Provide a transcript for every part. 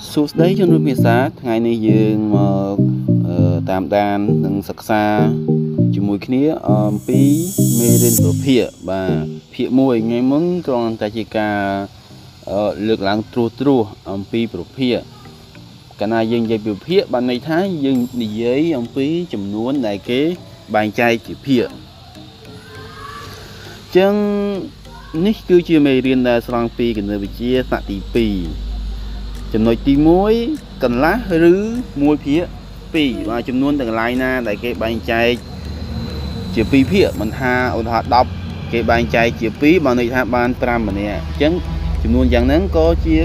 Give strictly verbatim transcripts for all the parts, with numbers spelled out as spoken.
Số đấy cho nên sát ngày nay dương mà tạm đàn từng sạc xa chỉ mùi kia pí mê lên cửa phía và phía mùi ngay mứng còn tại chỉ cả lực lăng trù trù ông pí cửa phía cái này dương dây biểu phía bạn này thái dương dưới ông pí chùm nuôn đại kế bàn chay chỉ phía chân nít cứ chưa mê riêng là song pí cái nơi bị chia tại tỷ pí chấm nói tí muối cần lá rứ muối phía pì và chấm luôn từng lái na tại cái bàn chai chìa pì phía mình ha ôn họ đọc cái bàn chai chìa pì mà này ha bàn pram mà nè chấm chấm luôn chẳng nắng có chiếc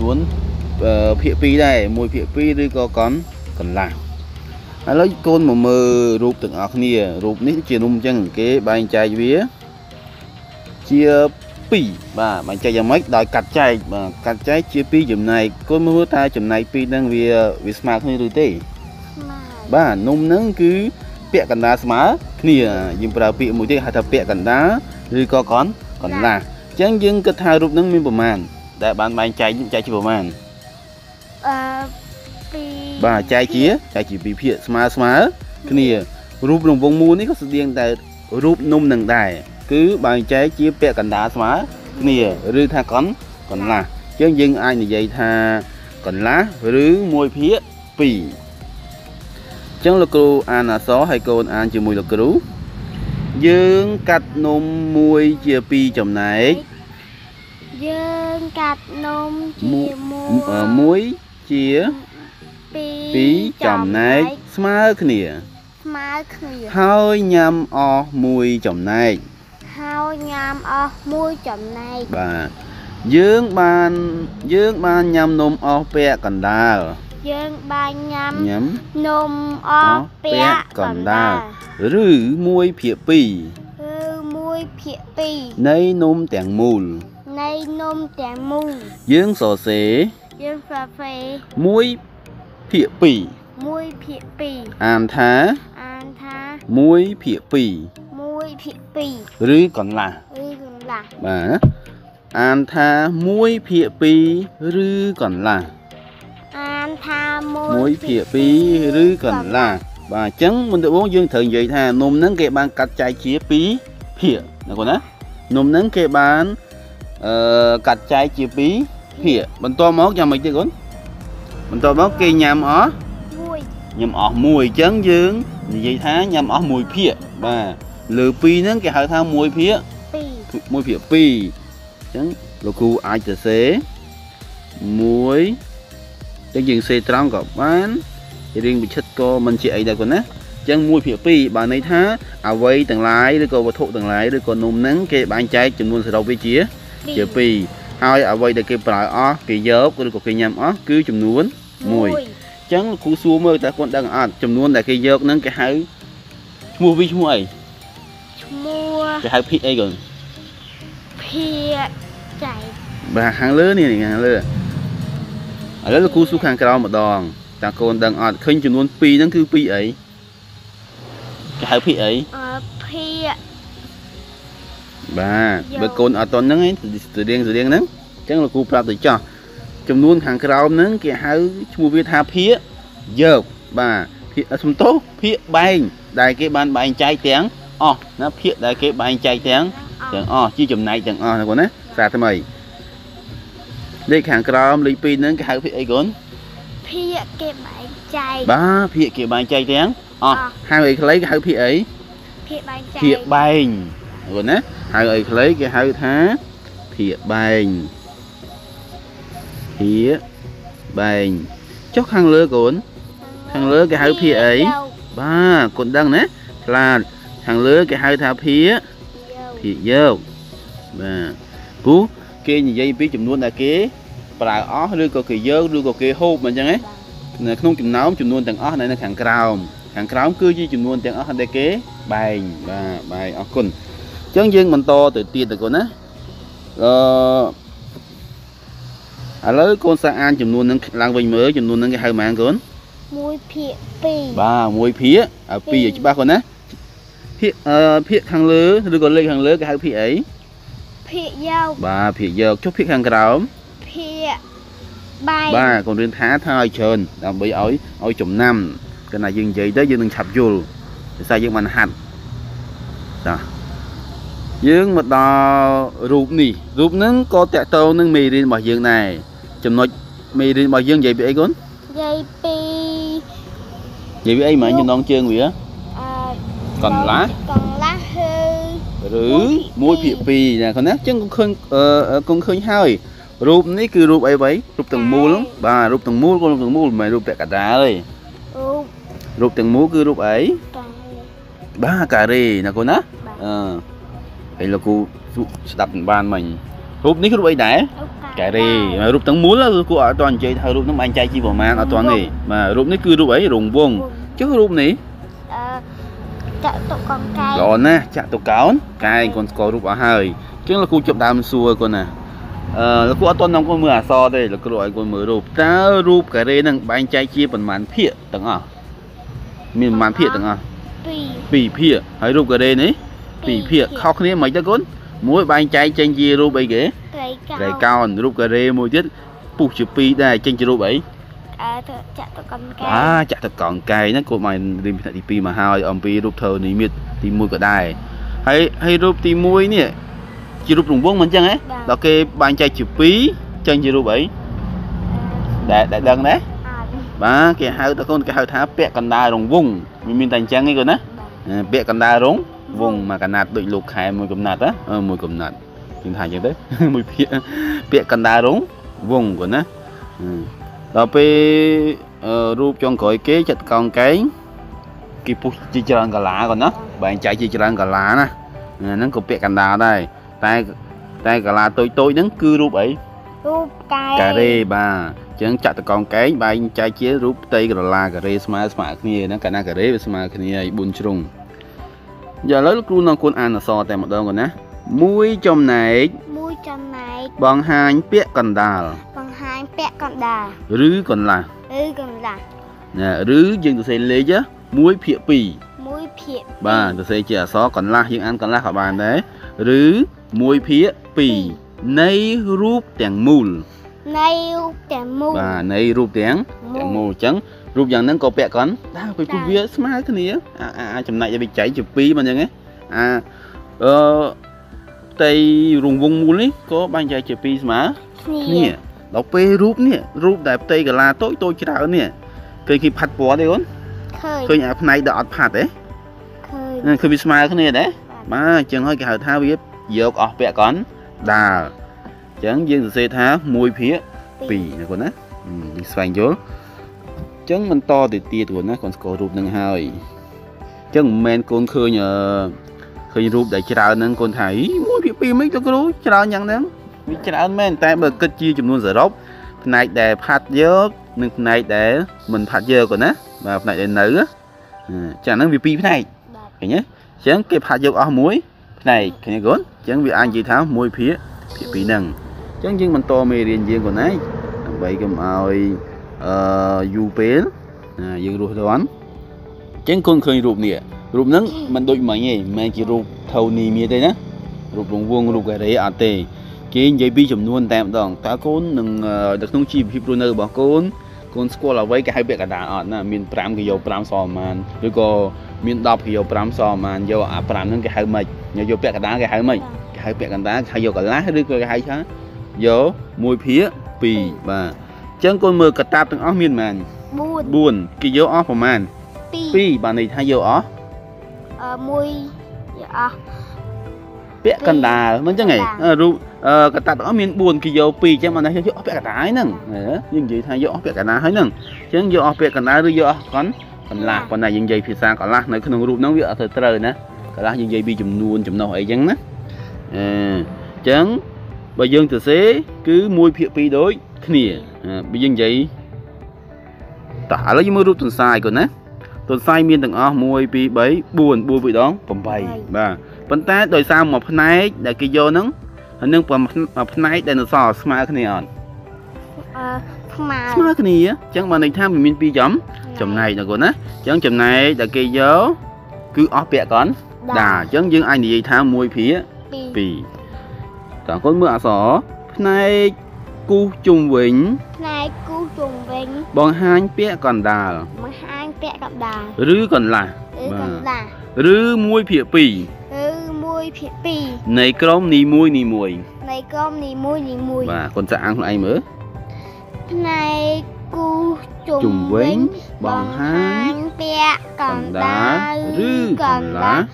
luôn phía pì đây muối phía pì đi có con cần lá lấy con mà mờ rụp từng ọc nè rụp nít chìa rung chân cái bàn chai vía chia pì và bạn chơi giang mít đòi cạch chay và cạch chay chia pì chùm này có mua ta chùm này pì đang vì vì smart hơn rồi tí và nôm nắng cứ bẹ cần đá smart nè dùng vào pì mũi tí hay thập bẹ cần đá rồi có con còn là chẳng dưng cái thao rụp nắng miếng bờ màn để bạn bạn chơi những chơi chỉ bờ màn và chơi chia chơi chỉ pì pì smart smart nè rụp đồng vòng mua này có sự điên tại rụp nôm nằng đài cứ bàn cháy chia bẹ cành đá xóa nè rư tha con còn là chứ dân ai như vậy tha còn lá rứ môi phía pì chẳng là cô ăn là xó hay cô ăn chưa mùi là cứu dương cạch nôm môi chia pi chồng này dương cạch nôm chia muối chia pi chồng này xóa nè hơi nhầm o mùi chồng này nhằm ở mũi chậm này và dương ban dương ban nhằm nôm ở bẹ cần đào dương ban nhằm nhắm nôm ở bẹ cần đào rứ mũi phía pì rứ mũi phía pì nay nôm tẻng mùn nay nôm tẻng mùn dương sò xế dương sò xế mũi phía pì mũi phía pì an thá an thá mũi phía pì rứ còn là bà an tha muối phía pi rứ còn là an tha muối phía pi rứ còn là bà trắng mình tự bốn dương thường vậy tha nôm nắng kệ bàn cạch chai chia pi phía là còn đó nôm nắng kệ bàn cạch chai chia pi phía mình to máu cho mình chứ con mình to máu kê nhầm ó nhầm ó mùi trắng dương vậy tha nhầm ó mùi phía bà lừa pi nắng cái hơi thao môi phía môi phía pi chẳng lô cu ai chờ xế muối chẳng dừng xe trăng gặp bán riêng bị chất co mình chị ấy đây còn á chẳng môi phía pi bà này thá à vây tầng lái đứa con và thụ tầng lái đứa con nôm nắng cái bạn trai chừng luôn sẽ đầu với chía chĩa pi ai à vây để cái bài ó cái dớp của đứa con cái nhầm ó cứ chùm nuốn mùi chẳng cú xua mơ ta con đang ăn chùm nuốn là cái dớp nắng cái hơi mua vi mua ấy cái hai phi ấy gần phi chạy bà hàng lớn này hàng lớn ở đó là cú xuống hàng cao một đòn ta còn đang ở khinh chừng luôn phi nó cứ phi ấy cái hai phi ấy phi bà bà còn ở toàn nắng ấy từ đen từ đen nắng chắc là cú làm từ cho chừng luôn hàng cao nắng cái hai mua việt hà phi giờ bà phi ở sông tố phi bành đại cái bàn bành trái tiếng ó nó phía đại cái bàn chai tiếng chẳng ó chi chùm này chẳng ó này còn á xa thế mày đây hàng crom lấy pin đến cái hai phía ấy còn phía cái bàn chai ba phía cái bàn chai tiếng ó hai người lấy cái hai phía ấy phía bàn còn á hai người lấy cái hai thá phía bàn phía bàn chóc hàng lứa còn hàng lứa cái hai phía ấy ba còn đang nè là hàng lứa cái hai tháp phía thì dâu và cú kia như vậy biết chùm luôn là kế bà ó đưa cầu kỳ dâu đưa cầu kỳ hô mình chẳng ấy là không chùm nóng chùm luôn tầng ó này là hàng cào hàng cào cứ gì chùm luôn tầng ó hành đại kế bài và bài ó cồn chân dương mình to từ tiền từ con á à lứa con sang an chùm luôn đang lang vinh mới chùm luôn đang cái hai mạng con muối phía ba muối phía à pì chỉ ba con á phía phía hàng lứa rồi còn lên hàng lứa cái hai phía ấy phía dâu bà phía dâu chốt phía hàng cào phía ba còn riêng thá thay trơn làm bị ổi ổi chùm năm cái này dương gì tới dương đừng sập dù sao dương mình hành đó dương mà đò rụp nỉ rụp nướng có tẹt tô nướng mì riêng bảo dương này chùm nói mì riêng bảo dương gì bị ấy cuốn gì bị gì bị ấy mà như non chưa người á còn lá còn lá hư rứ muối pịa pì nè còn nát chứ cũng khơi uh, cũng khơi hơiรูปนี่คือรูปไอ้ไว้รูปตังมูลบ่ารูปตังมูลก็รูปตังมูลไม่รูปแต่กระดาเลยรูปตังมูลคือรูปไอ้บ้ากะเรนะคุณนะเออไอ้เรากูดับบ้านมันรูปนี้คือรูปไอ้ไหนกะเรมารูปตังมูลแล้วกูเอาตอนใจเธอรูปน้ำมันใจจีบมาเอาตอนนี้มารูปนี้คือรูปไอ้รวงวงเจ้ารูปนี้จะตุกกองไก่ร้อนนะจะตุกเก๋าไก่คนก็รูปเอาให้เจ้าเรากูจับดามซัวคนน่ะแล้วกูเอาต้นน้องกูมือซอได้แล้วกูลอยกูมือรูปถ้ารูปกะเรนั่งใบใจชีพเป็นมันเพี้ยต่างอ่ะมีมันเพี้ยต่างอ่ะปีเพี้ยให้รูปกะเรนี้ปีเพี้ยเข้าคนนี้ไหมจ๊ะคุณมวยใบใจเจนจีรูปไอ้เก๋ไก่ก้อนรูปกะเรมวยยึดปูจีปีได้เจนจีรูปไอ้จัดตะกอนไก่จัดตะกอนไก่นั่นกูมาดิมที่ปีมาหาอมปีรูปเธอนี่มีที่มวยก็ได้ให้ให้รูปที่มวยเนี่ยchỉ rút rụng vốn mình chăng ấy là cái bàn chai chụp phí chân chỉ rút bảy đại đại đơn đấy và cái hai ta con cái hai tháp bẹ cần đa rụng vùng mình mình thành chăng ấy còn á bẹ cần đa rụng vùng mà cả nạt bị lục hai mùi cầm nạt á mùi cầm nạt hình thành như thế mùi bẹ bẹ cần đa rụng vùng còn á là cái rút trong cõi kế chặt con cái cái pu chỉ trăng cả lá còn á bàn chai chỉ trăng cả lá nè nó cũng bẹ cần đa đây tay tay cả là tôi tôi đứng cứ rúp ấy rúp cái cà rê bà chẳng chặt con cái bà anh trai chế rúp tây rồi là cà rê smart smart kia nó cả na cà rê smart kia bún chung giờ lấy lúc luôn con ăn là so tại một đơn còn nhé mũi trong này mũi trong này bằng hai pẹ còn đà bằng hai pẹ còn đà rứ còn là rứ còn là nè rứ riêng tôi sẽ lấy chứ mũi phịa pì mũi phịa bà tôi sẽ chè so còn là riêng ăn còn là khỏi bàn đấy rứ mùi phía pì nay rúp tèng mùn nay rúp tèng mùn và nay rúp tèng tèng mùn trắng rúp dạng nắng có bẹ con ta phải cứ viết smart cái này á à chậm lại cho bị chảy chụp pì mà như thế à ờ tây rùng vùng mùn ấy có ban chạy chụp pì mà nè đọc pê rúp nè rúp đại tây cả là tối tôi chỉ đạo nè cây khi phạt bó đấy con cây nhà này đã phạt đấy cây bị smart cái này đấy mà chừng hơi cái hở thao viết dọc ở bẹ con đà chẳng riêng xe thá mùi phía pì này con á xoay vô chẳng mình to thì tia của nó còn có rụp nâng hơi chẳng men con khơi nhờ khơi rụp để chào nên con thấy mùi phía pì mấy cho cô chào nhận lắm vì chào men tay bật cất chia chùm luôn giờ rốc này để phạt dớp nên này để mình phạt dơ còn á và này để nữ á chẳng nó vì pì này phải nhé chẳng kịp hạt dọc ở muối này cái này gốn chẳng vì anh chị tháo môi phía thì bị nặng chẳng nhưng mình to mì riêng riêng của này vậy cầm ơi du pén dương ruột đoán chẳng con khơi ruột nè ruột nắng mình đôi mày nhỉ mày chỉ ruột thầu nì mía đây nè ruột ruộng vuông ruột cái đấy à tê cái dây bi chùm luôn tạm đòn ta côn đừng đặt nông chim hipruner bỏ côn côn squat là với cái hai bẹ cả đà ở nè miền pram cái dầu pram sò màn rồi co miền đập cái dầu pram sò màn dầu à pram nó cái hai mày nhờ dầu bẹ cả đá cái hai mày cái hai bẹ cả đá hai dầu cả lá hết cái hai chá dầu mùi phía pì và chân con mờ cả táp từng ó miền màn buồn cái dầu ó của màn pì bà này hai dầu ó mùi bẹ cả đà nó chắc ngày ru cả táp từng ó miền buồn cái dầu pì chứ mà này dầu bẹ cả đá nè nhưng gì thay dầu bẹ cả đá hết nè chứ dầu bẹ cả đá rồi dầu con còn là con này dừng dây phía xa còn là nơi không rụp nó vợ thời trời nè còn là dừng dây bị chùm nuôn chùm nồi ấy chắn nè chắn bây giờ từ xế cứ môi phía pi đối nè bây giờ vậy tả lấy mưa rụp tuần sai còn nè tuần sai miên từng o môi pi bấy buồn buồn bị đó bầm bầy và vấn té đời sau một nay để kia vô nắng hình như còn một nay để nó sò smart cái này smart cái này á chẳng mà này tham mình pi chấm chồng này là con á chẳng chồng này là cây gió cứ óp bẹ con đà chẳng nhưng anh gì tham môi phía pì còn con mưa sỏ này cú chung vĩnh này cú chung vĩnh bằng hai pẹ còn đà bằng hai pẹ còn đà rứ còn là rứ muôi pịa pì rứ muôi pịa pì này cơm nì muôi nì muôi này cơm nì muôi nì muôi và còn dạ ăn lại mớ này cú chung vĩnh bằng hai pẹ còn đà rứ còn là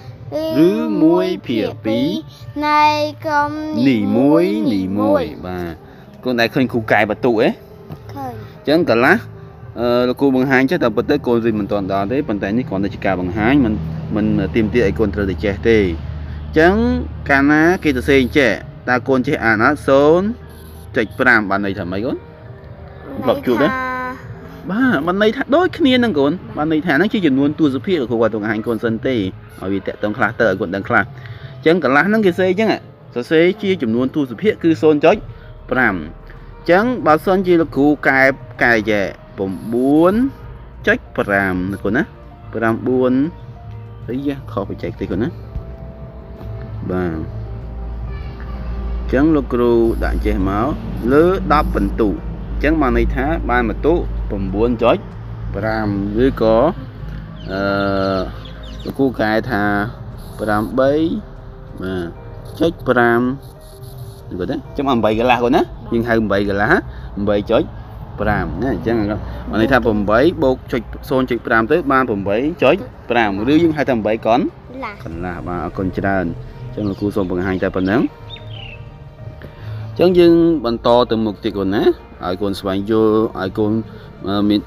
rứ muôi pịa pì này cơm nì muôi nì muôi và cô này khơi khu cài bà tụ ấy chẳng cả lá cô bằng hai chắc là bật tới cô gì mình toàn đó đấy bằng tay như còn là chỉ cả bằng hai mình mình tìm tiện con trời trẻ thì chẳng cả ná kia tôi xây trẻ ta con chơi à nó sốn chạy làm bàn này thầm mấy con bọc chuột đấy ba bàn này đôi khi nhiên đang con bàn này thả nó chỉ chuyển luôn tu giúp phi được khu quả tụng hành con sân tê bởi vì tệ tông khá tờ còn đang khá chẳng cả lá nó kia xây chẳng ạ sẽ xây chia chuyển luôn tu giúp phi cứ sôn chói làm chẳng bà son chỉ là cụ cài cài dè bổn buôn trách làm con á làm buôn đấy ra khó phải chạy thì con á bà chẳng lục ru đại chè máu lứa đáp bình tụ chẳng mà này thá ba mà tụ bổn buôn trách làm dưới có cụ cài thà làm bấy mà trách làm rồi đấy trong âm bảy cái lá còn á nhưng hai bảy cái lá bảy chói pram nè chẳng là mà này tham bầm bảy bột chọi son chọi pram tới ba bầm bảy chói pram rưỡi nhưng hai tham bảy con còn là ba con trơn chẳng là cú son bằng hai tay bằng nắng chẳng dưng bằng to từ một chiếc còn nè ai còn xoay vô ai còn mình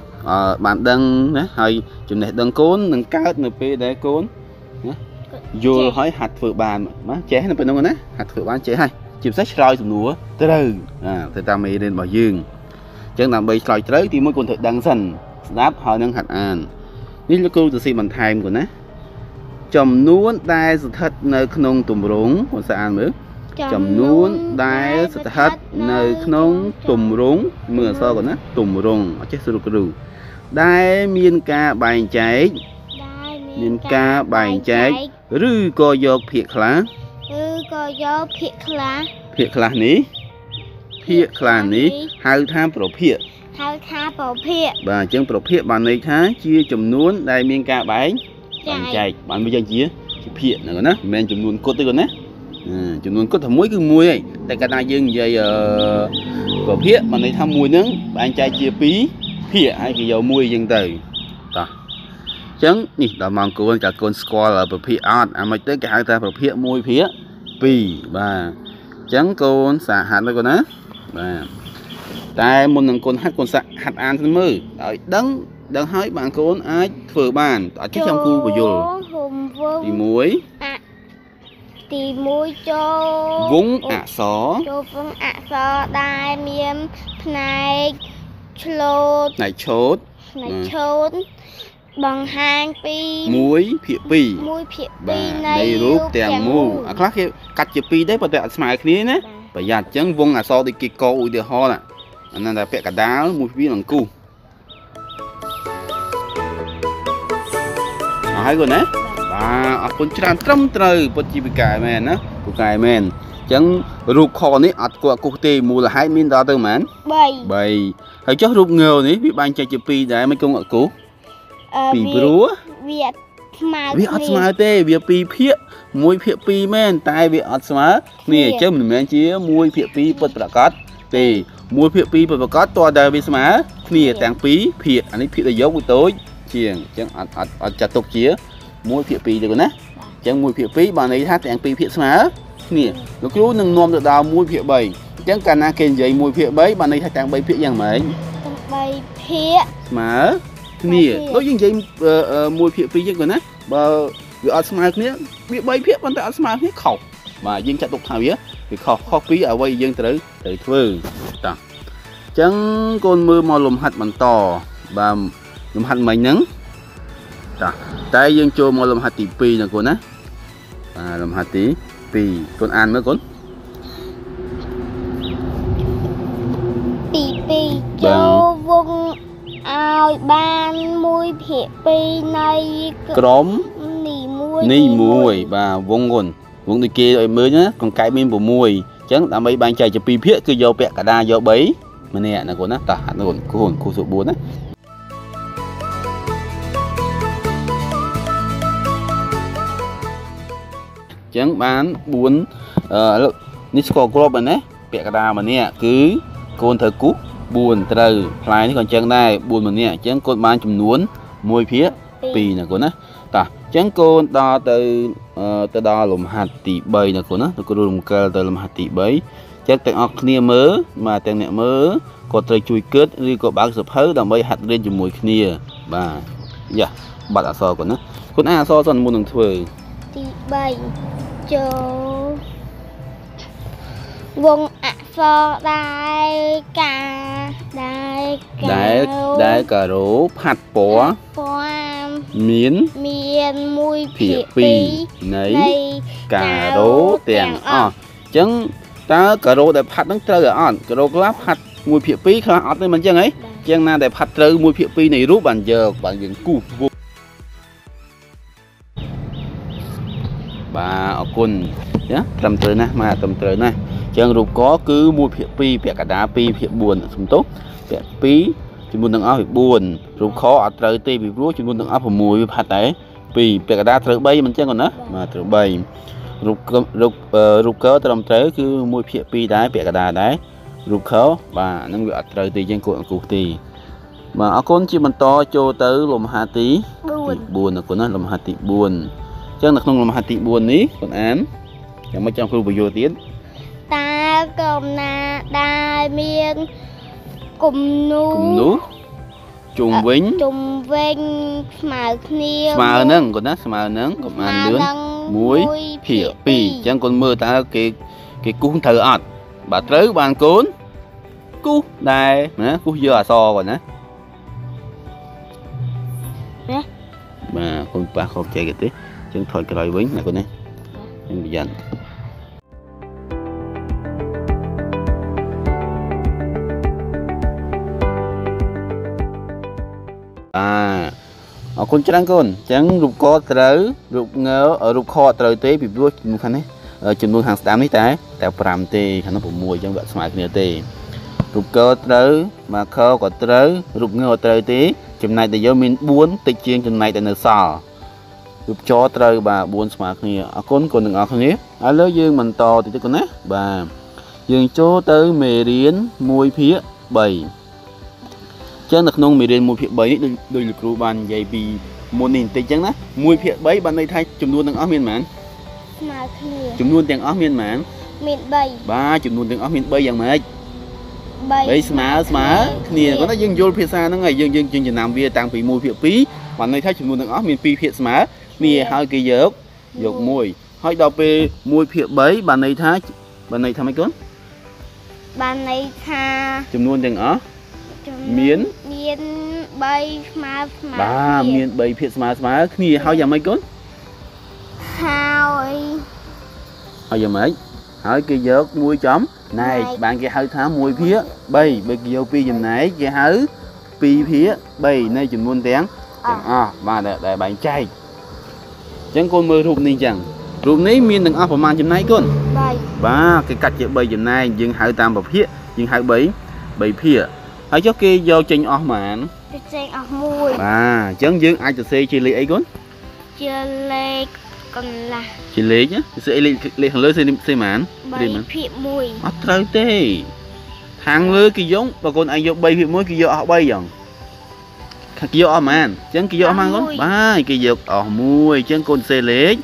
bạn đăng nè hay chụp này đăng cốn đăng cao nửa pê để cốn vô hỏi hạt phở bàn má chế nó phải không nè hạt phở bàn chế hay chịu sách rồi sụn núa từ từ à từ ta mì lên bảo dương chẳng làm bị rồi tới thì mới còn thực đăng sần đáp hỏi năng hạt an nín lúc cô từ xì bàn thèm của nó chồng nuốn tai sự thật nơi khung tùm rúng của sa an nữa chồng nuốn tai sự thật nơi khung tùm rúng mưa so của nó tùm rung ở chết sụt rù tai miên ca bài cháy miên ca bài cháy rư coi giọt phiệt lá có gió phiệt là phiệt là ní phiệt là ní hai tham bổ phiệt hai tham bổ phiệt và chẳng bổ phiệt bạn này thá chia chấm nuốn đây miên cả bánh bạn chạy bạn bây giờ chia phiệt nữa nè men chấm nuốn cốt tới còn nè chấm nuốn cốt thầm muối cứ muối này tại cả đại dương về bổ phiệt bạn này tham muối nướng bạn chạy chia pí phiệt hay cái dầu muối dân từ ta chẳng nè đào màng cồn cả cồn score là bổ phiệt ăn à mà tới cả hai ta bổ phiệt muối phiệt pì và trắng con xả hạt đây con á và tại một lần con hát con xả hạt ăn thân mư đợi đắng đắng hỏi bạn con ai phở bàn ở trước trong khu vừa rồi thì muối thì muối cho vúng ạ xó cho vúng ạ xó đai miếng này chốt này chốt này chốt bằng hai pi muối phịa pi muối phịa pi này rúp tiền mu à khác khi cắt chìa pi đấy bà tẹt smile kia nhé bà già trắng vung à so thì kịch co ui được ho nè nên là vẽ cả đá muối pi bằng cu à hai con đấy à con tràn trăm trời bật chìa cài men á cài men trắng rúp kho này ắt qua cụ tì mù là hai min đó từ mến bầy bầy hãy cho rúp nghèo này bị ban chạy chìa pi đấy mấy công ở cũ vì búa việt mài việt mài tê việt pì phết muối phết pì men tai việt mài nè chứ mình men chỉ muối phết pì bật bạc cát tê muối phết pì bật bạc cát to đời việt mài nè tàng pì phết anh ấy phết là dấu của tối chiềng chẳng ăn ăn ăn chặt tục chía muối phết pì được rồi nè chẳng muối phết pì bạn ấy hát tàng pì phết mài nè nó cứ nâng nom được đào muối phết bảy chẳng cần ăn kèn giấy muối phết bảy bạn ấy hát tàng bảy phết dạng mấy bảy phết mài nè đối với những cái mùi phịa phi chứ còn á bà vừa ăn smile kia bị bay phịa vẫn tại ăn smile hết khẩu mà riêng chặt tục thảo nhé vì khẩu khẩu phí ở quay riêng tới tới phơi ta chẳng con mưa màu lùm hạt bằng to và lùm hạt mày nắng ta tay riêng cho màu lùm hạt tí pi là con á à lùm hạt tí pi con ăn nữa con tí pi cho vung ao ban muối phịa pi này cấm nỉ muối nỉ muối và vung gồn vung từ kia rồi mới nhá còn cái bên bổ muối chẳng là mấy bàn chạy cho pin phía cứ vô bẹ cả đa vô bấy mà nè là còn nó tả nó còn cô hồn cô số bốn đấy. Chẳng bán bốn Nisco Club này đấy bẹ cả đa mà nè cứ con thờ cú buồn trời lại còn chẳng đây buồn mà nè chẳng con bán chùm nuốn môi phía pin là còn nó tả chẳng con đo từ từ đo lồng hạt tỷ bảy là của nó từ lồng cờ từ lồng hạt tỷ bảy chắc tặng học nia mớ mà tặng mẹ mớ có trời chui cướp đi có bác sập hớ đồng bay hạt lên chùm mùi nia bà dạ bà đã so của nó con a so toàn mua đồng thời tỷ bảy cho vùng a so đại cả đại đại đại cả rú hạt bó miến miền mùi phía pì nấy cà rố tiền ọ chấn ta cà rố để phát nó chơi ở cà rố lắp hạt mùi phía pì khá ọt nên mình chăng ấy chăng na để phát chơi mùi phía pì này rút bàn giờ bàn dừng cù bà ở cồn nhá tầm tới nè mà tầm tới này chăng rụp có cứ mùi phía pì phía cả đá pì phía buồn không tốt phía pì chúng muốn tăng áo thì buồn, rụt khó ở trời tây bị rúa chúng muốn tăng áo phải mùi bị phạt đấy, vì bè cá trời bay mình chắc còn nữa, mà trời bay, rụt rụt rụt khó từ lòng trời cứ mùi phía pì đấy bè cá đấy, rụt khó và nó bị ở trời tây trên cuộn cục tì, mà ở con chim mình to cho tới lồng hà tí, buồn là của nó lồng hà tí buồn, chắc là không lồng hà tí buồn ní còn án, chẳng mấy trong khu vực vô tiến. Ta cầm na đai miên cùng nú trùng vĩnh trùng vĩnh mà niêu mà nâng còn đó mà nâng còn ăn nướng muối phìa pì chẳng còn mưa ta cái cái cuốn thử ọt bà tới bàn cuốn cú đây nè cú dưa so còn nè mà con bà không chơi cái tí chẳng thôi cái loại vĩnh này con này em bị giận. À, ở con trắng con trắng rụp co trời rụp ngớ ở rụp kho trời té bị vua chìm khăn đấy chìm luôn hàng tám đấy trái tạo pram tê khăn nó bụng mùi trong đoạn xoài kia tê rụp co trời mà kho có trời rụp ngớ trời té chìm này để do mình buôn tịch chiên chìm này để nở sò rụp cho trời bà buôn xoài kia ở con còn đừng ở không nhé ở lối dương mình to thì con đấy bà dương cho tới mề riến mùi phía bảy chăng là nông mì đen mùi phía bấy đôi lực rùa bàn dày bì một nghìn tây chăng đó mùi phía bấy bàn đây thay chùm luôn đang ở miền mãn chùm luôn đang ở miền mãn miền bấy ba chùm luôn đang ở miền bấy dạng mấy bấy má má nè có nó dưng vô phía xa nó ngày dưng dưng dưng làm việc tàng phí mùi phía phí bàn đây thay chùm luôn đang ở miền pì phía má nè hai cái dớp dột mùi hai đầu pe mùi phía bấy bàn đây thay bàn đây thay mấy cớn bàn đây thay chùm luôn đang ở miến miến bay má má ba miến bay phía má má kia hao giờ mấy con hao hao giờ mấy hỏi kia giớt muối chấm này bạn kia hơi thả muối phía bay bây kia vô pi dùm nãy kia hứ pi phía bay nay chùm muôn tiếng à và để để bạn chay chẳng con mưa rụp này chẳng rụp này miến đừng ăn phải mang chùm nấy con ba cái cạch chữ bay dùm nay dừng hơi tam bọc phía dừng hơi bảy bảy phía hãy cho kia vô chanh ở mà chanh ở mùi à chấn dương ai từ xe chili ấy con chili còn là chili nhá chili chili hàng lưới xe xe màn bay phía mùi ở trời tê hàng lưới kia giống bà con anh vô bay phía mùi kia vô họ bay dần kia vô mà chấn kia vô mang con ba kia vô ở mùi chấn con xe lê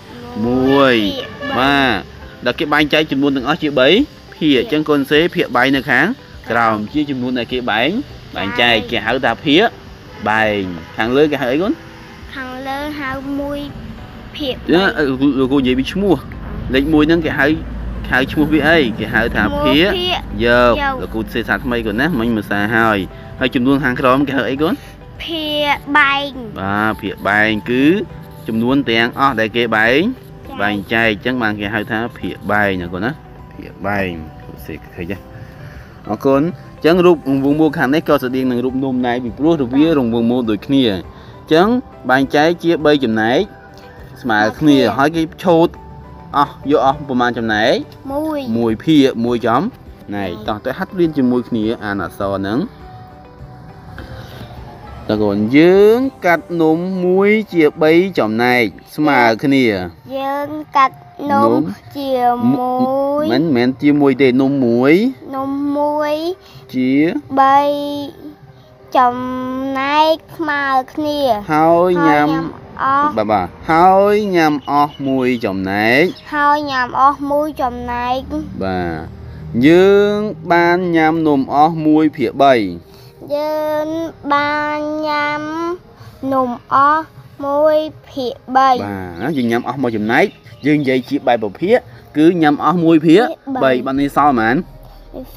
mùi ba đặt cái bánh cháy chùm buôn từng ở chị bấy phía chấn con xe phía bay nữa kháng cào chia chùm luôn này kia bạn bạn trai kia hảo ta phía bài hàng lưới kia hảo ấy con hàng lưới hảo mùi phía rồi cô dễ bị mua lấy mùi nâng kia hảo hảo mua bị ấy kia hảo ta phía giờ rồi cô xây sạt mây còn nè mình mà xài hơi hơi chùm luôn hàng cào kia hảo ấy con phía bạn à phía bạn cứ chùm luôn tiền ở đây kia bạn bạn trai chẳng bằng kia hảo ta phía bài nè con á phía bài sẽ thấy chưa ở con chẳng rụp vùng mua hàng đấy coi sự điên này rụp nôm này bị rút được vía rồng vùng mua đôi kia chẳng bàn trái chia bay chùm này mà kia hỏi cái chốt à, vô à, bộ màn chấm này mùi mùi phi mùi chấm này tao tới hát riêng cho mùi kia à là sao nắng tao còn dướng cắt núm mùi chia bấy chấm này mà cái này dướng cắt núm chia mùi mến mến chia mùi để núm mùi núm mùi chia bấy chấm này mà cái này thôi nhầm bà bà hơi nhầm ơ mùi chồng này hơi nhầm ơ mùi chồng này bà dương ban nhầm nùm ơ mùi phía bầy dương ban nhầm nùm ơ mùi phía bầy bà dương nhầm ơ mùi chồng này dương dây chị bày bầu phía cứ nhầm ơ mùi phía bầy bạn đi sao mà anh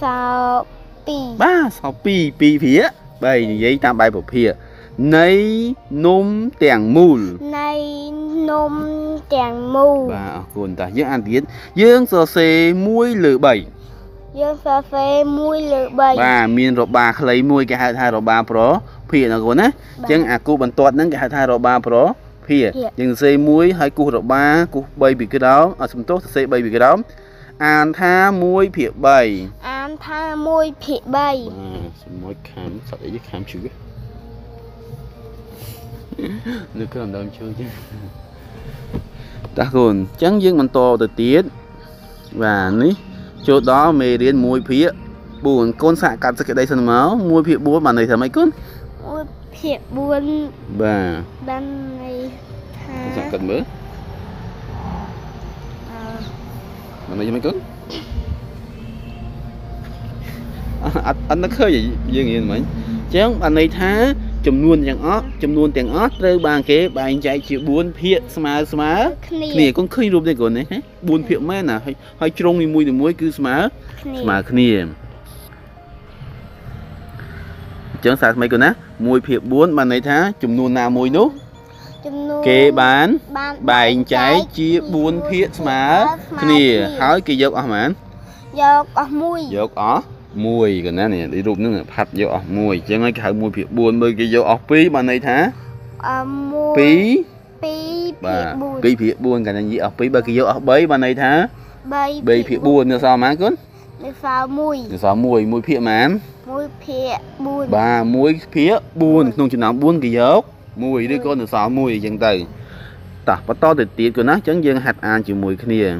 sao pi ba sao pi pi phía bầy dây ta bày bầu phía này nôm tèng mùi này nôm tèng mùi và còn ta dương ăn tiếng dương sơ xê muối lửa bảy dương sơ xê muối lửa bảy và miền rộp bà lấy muối cái hai thai rộp bà pro phía nó còn á chẳng à cô bắn toát nâng cái hai thai rộp bà pro phía dương xê muối hai cô rộp bà cô bay bị cái đó ở sông tốt xê bay bị cái đó ăn tha muối phía bảy ăn tha muối phía bảy muối khám sợ đấy chứ khám chữ nước làm đầm chưa chứ ta còn trắng dương bàn to từ tiết và ní chỗ đó mê đến mùi phía buồn con xạ cắt ra cái đây sân máu mùi phía buồn bàn này thầm mấy cún mùi phía buồn bà bàn này thà cắt mỡ bàn này cho mấy cún anh anh nó khơi vậy dương yên mấy trắng bàn này thà chấm luôn chẳng ót chấm luôn tiếng ót rơi bàn kế bàn chạy chịu buôn phiện smá smá nè con khơi rùm đây còn đấy buôn phiện mấy nè hay hay trông thì mùi thì mùi cứ smá smá nè chẳng sao mấy con á mùi phiện buôn bàn này thá chấm luôn nào mùi nốt kế bán bàn chạy chịu buôn phiện smá nè hỏi cái dọc ở màn dọc ở mùi dọc ở mùi còn nè này đi rụp nữa phạt vô ọc mùi chẳng ai khởi mùi phiệt buồn bởi cái vô ọc phí bà này thả phí phí phiệt buồn cả nên gì ọc phí bởi cái vô ọc bấy bà này thả bấy phiệt buồn nữa sao má cún mùi sao mùi mùi phiệt mà mùi phiệt buồn bà mùi phiệt buồn không chừng nào buồn cái dốc mùi đứa con nữa sao mùi chẳng tầy tả bắt to từ tiết của nó chẳng dân hạt ăn chịu mùi kia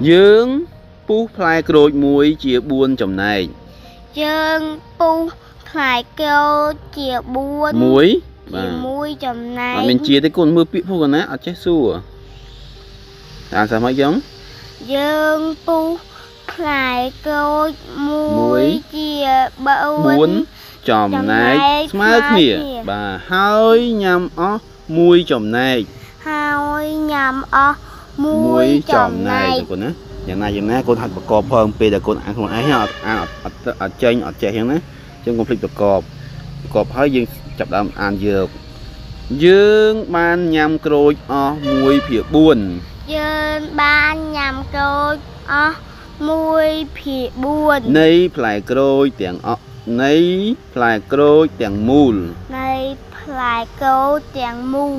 dương pu phai cột muối chia buôn chấm này dương pu phai kêu chia buôn muối muối chấm này à, mình chia tới con mưa bị phô còn á ở trái xua à sao mấy giống dương pu phai cột muối chia buôn chấm này smart nè bà hơi nhầm ó muối chấm này hơi nhầm ó muối chồng này còn nữa nhà này nhà này con thật bạc cọp hơn bây giờ con ăn không ái hả ăn ở trên ở trẻ hơn đấy trong công việc bạc cọp cọp hơi dương chập đầm ăn dược dương ban nhầm cối o muối phía buồn dương ban nhầm cối o muối phía buồn nay phải cối tiếng o nay phải cối tiếng mùi nay phải cối tiếng mùi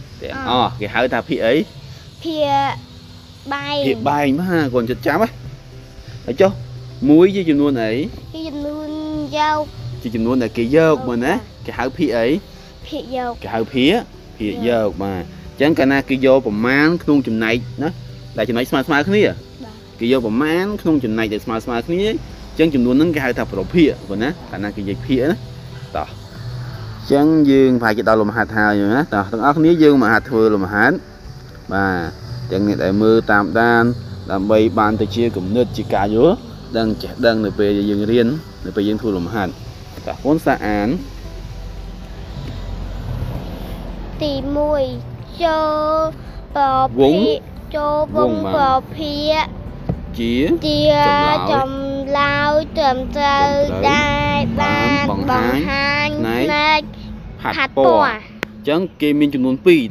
ờ cái hơi ta phía ấy phía bài phía bài mà còn chật chám á thấy chưa muối với chùm luôn ấy chùm luôn dâu chùm luôn là cái dâu mình á cái hơi phía ấy phía dâu cái hơi phía phía dâu mà chẳng cả na cái dâu của man không chùm này đó là chùm này smart smart cái này cái dâu của man không chùm này là smart smart cái này chẳng chùm luôn nó cái hơi thập rồi phía còn á cả na cái dây phía đó đó chẳng dương phải chỉ tao làm hạt hào rồi á, tao thằng ốc ní dương mà hạt thừa làm hán, và chẳng này đại mưa tạm đan làm bay bàn tay chia cùng nước chỉ cả dứa, đang chặt đang được về dương riêng được về dương thừa làm hán, cả vốn xa án, thì mùi cho bò phi cho bông bò phi chia trồng lao trồng trơ đai ban bằng hai này hạt bò chẳng kê mình chừng nôn pì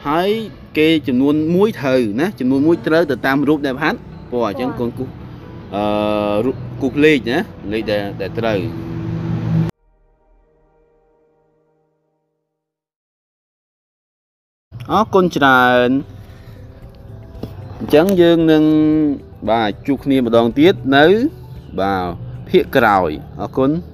hãy kê chừng nôn muối thờ nè chừng nôn muối trơ từ tam rút đẹp hát bò chẳng còn cục cục lê nhé lê để để trơ ó con tràn trắng dương nâng bà chụp niệm một đòn tiết nấu bà phía cào ó con.